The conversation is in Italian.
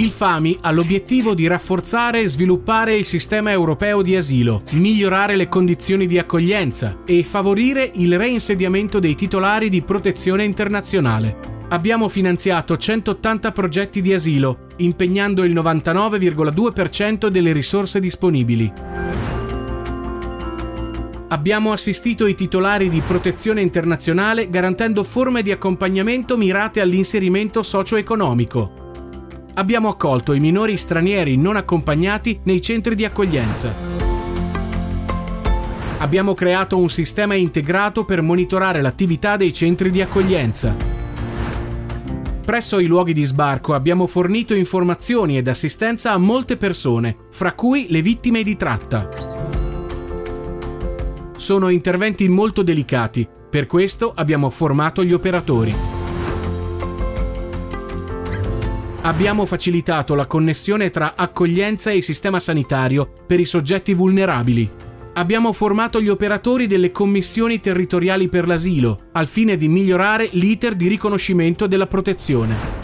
Il FAMI ha l'obiettivo di rafforzare e sviluppare il sistema europeo di asilo, migliorare le condizioni di accoglienza e favorire il reinsediamento dei titolari di protezione internazionale. Abbiamo finanziato 180 progetti di asilo, impegnando il 99,2% delle risorse disponibili. Abbiamo assistito i titolari di protezione internazionale garantendo forme di accompagnamento mirate all'inserimento socio-economico. Abbiamo accolto i minori stranieri non accompagnati nei centri di accoglienza. Abbiamo creato un sistema integrato per monitorare l'attività dei centri di accoglienza. Presso i luoghi di sbarco abbiamo fornito informazioni ed assistenza a molte persone, fra cui le vittime di tratta. Sono interventi molto delicati, per questo abbiamo formato gli operatori. Abbiamo facilitato la connessione tra accoglienza e sistema sanitario per i soggetti vulnerabili. Abbiamo formato gli operatori delle commissioni territoriali per l'asilo, al fine di migliorare l'iter di riconoscimento della protezione.